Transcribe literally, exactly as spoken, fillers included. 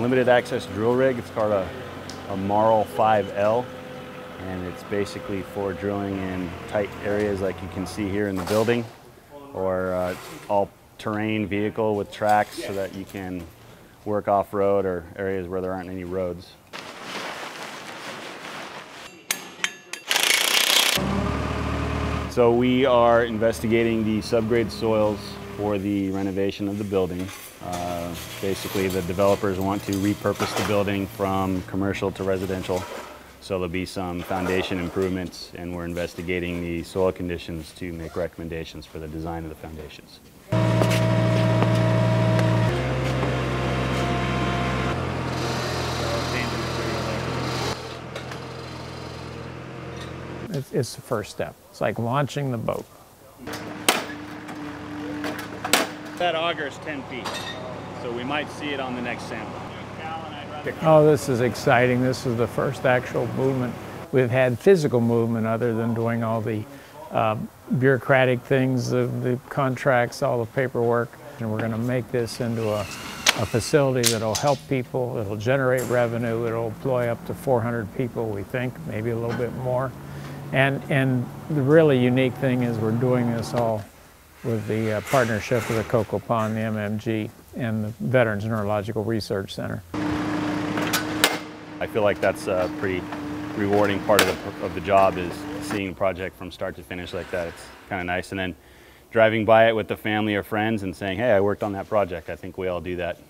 limited access drill rig. It's called a, a Marl five L, and it's basically for drilling in tight areas like you can see here in the building, or uh, all-terrain vehicle with tracks so that you can work off-road or areas where there aren't any roads. So we are investigating the subgrade soils for the renovation of the building. Uh, basically, the developers want to repurpose the building from commercial to residential, so there'll be some foundation improvements, and we're investigating the soil conditions to make recommendations for the design of the foundations. It's the first step. It's like launching the boat. That auger is ten feet, so we might see it on the next sample. Oh, this is exciting. This is the first actual movement. We've had physical movement other than doing all the uh, bureaucratic things, the, the contracts, all the paperwork. And we're going to make this into a, a facility that'll help people, it'll generate revenue, it'll employ up to four hundred people, we think, maybe a little bit more. And, and the really unique thing is we're doing this all with the uh, partnership of the Cocopah and the M M G and the Veterans Neurological Research Center. I feel like that's a pretty rewarding part of the, of the job, is seeing the project from start to finish like that. It's kind of nice. And then driving by it with the family or friends and saying, hey, I worked on that project. I think we all do that.